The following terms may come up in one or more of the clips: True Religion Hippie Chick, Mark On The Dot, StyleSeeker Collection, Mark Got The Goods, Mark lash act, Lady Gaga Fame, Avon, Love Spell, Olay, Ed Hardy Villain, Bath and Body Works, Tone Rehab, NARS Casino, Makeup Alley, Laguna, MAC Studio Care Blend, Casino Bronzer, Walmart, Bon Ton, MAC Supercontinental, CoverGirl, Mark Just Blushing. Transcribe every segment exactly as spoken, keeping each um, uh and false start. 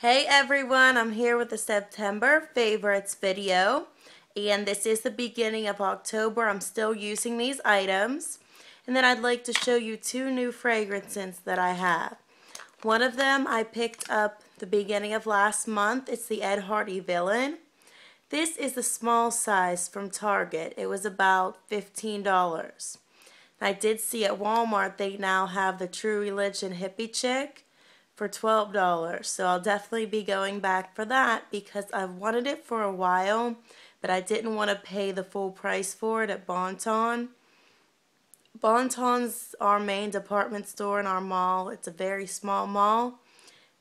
Hey everyone, I'm here with the September favorites video, and this is the beginning of October. I'm still using these items, and then I'd like to show you two new fragrances that I have. One of them I picked up the beginning of last month. It's the Ed Hardy Villain. This is the small size from Target. It was about fifteen dollars. I did see at Walmart they now have the True Religion Hippie Chick for twelve dollars, so I'll definitely be going back for that because I've wanted it for a while, but I didn't want to pay the full price for it at Bon Ton. Bon Ton's our main department store in our mall. It's a very small mall.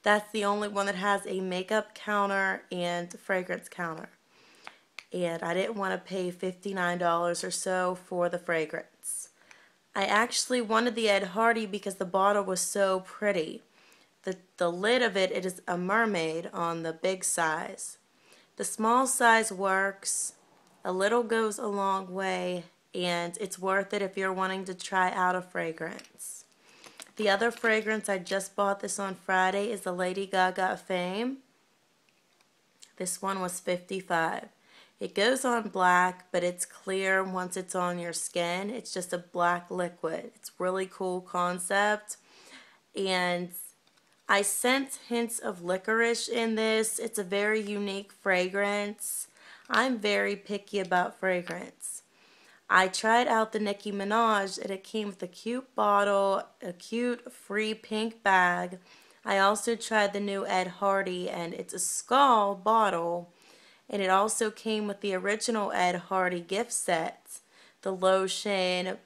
That's the only one that has a makeup counter and fragrance counter, and I didn't want to pay fifty-nine dollars or so for the fragrance. I actually wanted the Ed Hardy because the bottle was so pretty. The, the lid of it, it is a mermaid on the big size. The small size works. A little goes a long way, and it's worth it if you're wanting to try out a fragrance. The other fragrance, I just bought this on Friday, is the Lady Gaga Fame. This one was fifty-five dollars. It goes on black, but it's clear once it's on your skin. It's just a black liquid. It's really cool concept, and I sense hints of licorice in this. It's a very unique fragrance. I'm very picky about fragrance. I tried out the Nicki Minaj, and it came with a cute bottle, a cute free pink bag. I also tried the new Ed Hardy, and it's a skull bottle, and it also came with the original Ed Hardy gift set, the lotion,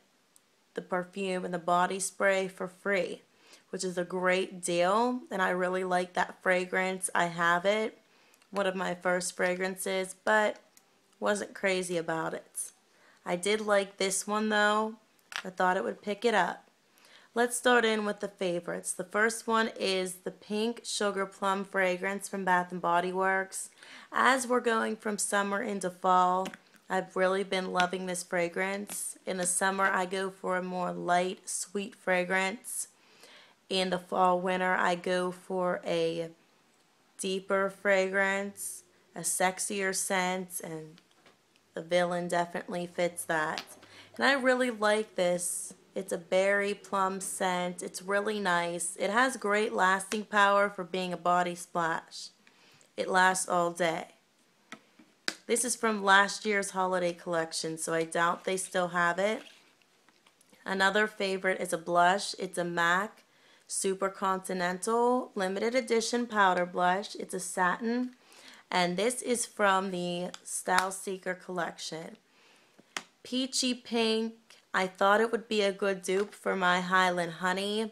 the perfume, and the body spray for free, which is a great deal, and I really like that fragrance. I have it, one of my first fragrances, but wasn't crazy about it. I did like this one though. I thought it would pick it up. Let's start in with the favorites. The first one is the Pink Sugar Plum fragrance from Bath and Body Works. As we're going from summer into fall, I've really been loving this fragrance. In the summer, I go for a more light, sweet fragrance. In the fall, winter, I go for a deeper fragrance, a sexier scent, and the Villain definitely fits that. And I really like this. It's a berry plum scent. It's really nice. It has great lasting power for being a body splash. It lasts all day. This is from last year's holiday collection, so I doubt they still have it. Another favorite is a blush. It's a MAC Supercontinental limited edition powder blush. It's a satin, and this is from the Style Seeker collection. Peachy pink. I thought it would be a good dupe for my Highland Honey,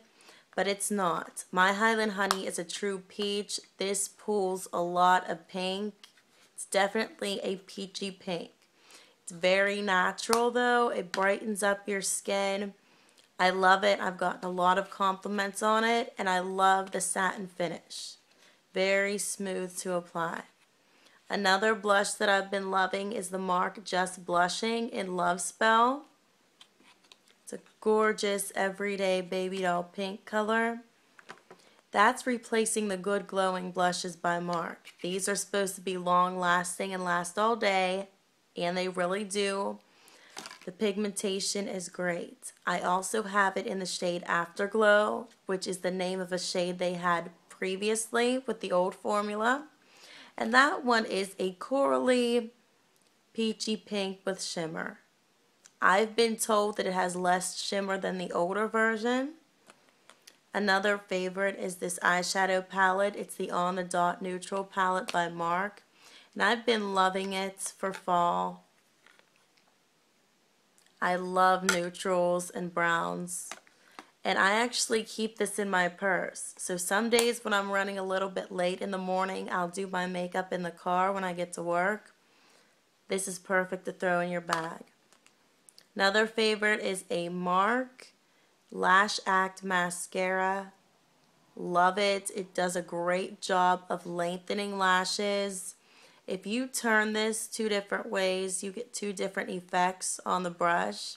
but it's not. My Highland Honey is a true peach. This pulls a lot of pink. It's definitely a peachy pink. It's very natural though. It brightens up your skin. I love it. I've gotten a lot of compliments on it, and I love the satin finish. Very smooth to apply. Another blush that I've been loving is the Mark Just Blushing in Love Spell. It's a gorgeous everyday baby doll pink color. That's replacing the Good Glowing blushes by Mark. These are supposed to be long lasting and last all day, and they really do. The pigmentation is great. I also have it in the shade Afterglow, which is the name of a shade they had previously with the old formula. And that one is a corally peachy pink with shimmer. I've been told that it has less shimmer than the older version. Another favorite is this eyeshadow palette. It's the On The Dot Neutral palette by Mark. And I've been loving it for fall. I love neutrals and browns, and I actually keep this in my purse. So some days when I'm running a little bit late in the morning, I'll do my makeup in the car when I get to work. This is perfect to throw in your bag. Another favorite is a Mark Lash Act mascara. Love it. It does a great job of lengthening lashes. If you turn this two different ways, you get two different effects on the brush.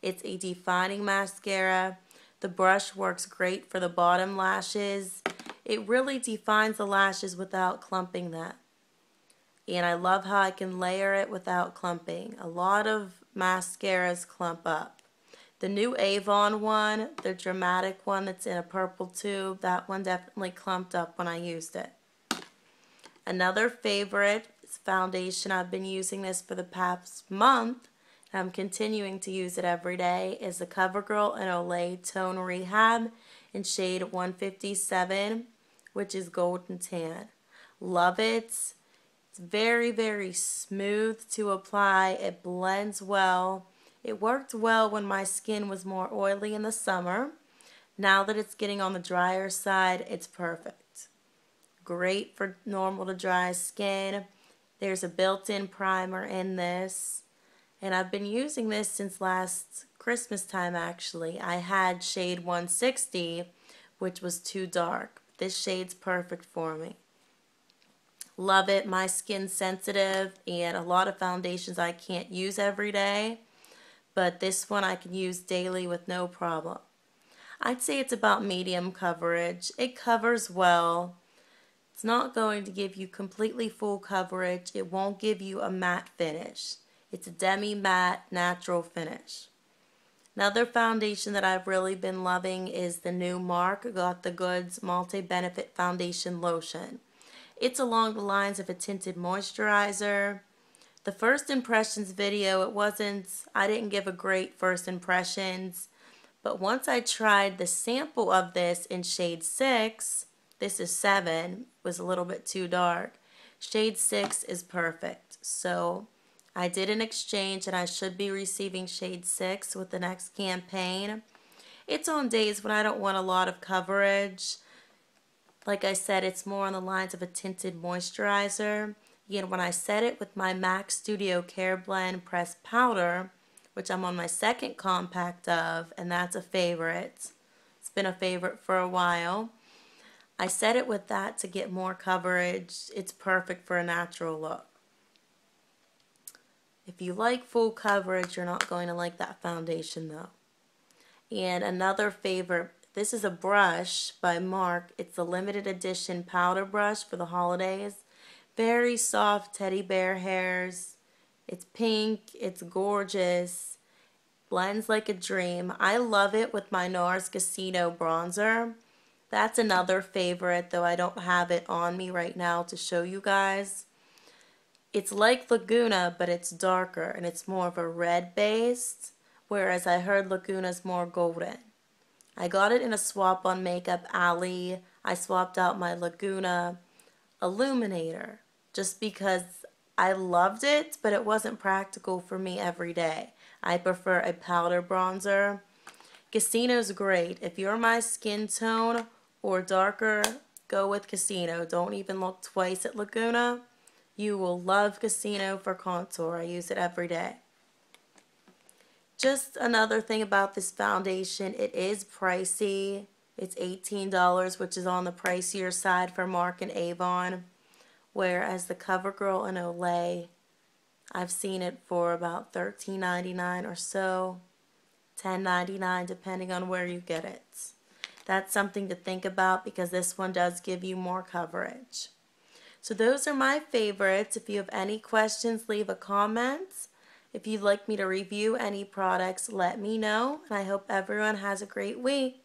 It's a defining mascara. The brush works great for the bottom lashes. It really defines the lashes without clumping that. And I love how I can layer it without clumping. A lot of mascaras clump up. The new Avon one, the dramatic one that's in a purple tube, that one definitely clumped up when I used it. Another favorite is foundation. I've been using this for the past month. And I'm continuing to use it every day. Is the CoverGirl and Olay Tone Rehab in shade one fifty-seven, which is golden tan. Love it. It's very, very smooth to apply. It blends well. It worked well when my skin was more oily in the summer. Now that it's getting on the drier side, it's perfect. Great for normal to dry skin. There's a built-in primer in this. And I've been using this since last Christmas time, actually. I had shade one sixty, which was too dark. This shade's perfect for me. Love it. My skin's sensitive, and a lot of foundations I can't use every day. But this one I can use daily with no problem. I'd say it's about medium coverage. It covers well. It's not going to give you completely full coverage. It won't give you a matte finish. It's a demi-matte natural finish. Another foundation that I've really been loving is the new Mark Got The Goods Multi-Benefit Foundation Lotion. It's along the lines of a tinted moisturizer. The first impressions video, it wasn't, I didn't give a great first impressions, but once I tried the sample of this in shade six, this is seven, was a little bit too dark. Shade six is perfect. So I did an exchange and I should be receiving shade six with the next campaign. It's on days when I don't want a lot of coverage. Like I said, it's more on the lines of a tinted moisturizer. Again, when I set it with my MAC Studio Care Blend Pressed Powder, which I'm on my second compact of, and that's a favorite. It's been a favorite for a while. I set it with that to get more coverage. It's perfect for a natural look. If you like full coverage, you're not going to like that foundation though. And another favorite, this is a brush by Mark. It's a limited edition powder brush for the holidays. Very soft teddy bear hairs. It's pink. It's gorgeous. Blends like a dream. I love it with my NARS Casino bronzer. That's another favorite, though I don't have it on me right now to show you guys. It's like Laguna, but it's darker, and it's more of a red based, whereas I heard Laguna's more golden. I got it in a swap on Makeup Alley. I swapped out my Laguna illuminator just because I loved it, but it wasn't practical for me every day. I prefer a powder bronzer. Casino's great. If you're my skin tone or darker, go with Casino. Don't even look twice at Laguna. You will love Casino for contour. I use it every day. Just another thing about this foundation, it is pricey. It's eighteen dollars, which is on the pricier side for Mark and Avon, whereas the CoverGirl and Olay, I've seen it for about thirteen ninety-nine or so, ten ninety-nine depending on where you get it. That's something to think about because this one does give you more coverage. So those are my favorites. If you have any questions, leave a comment. If you'd like me to review any products, let me know. And I hope everyone has a great week.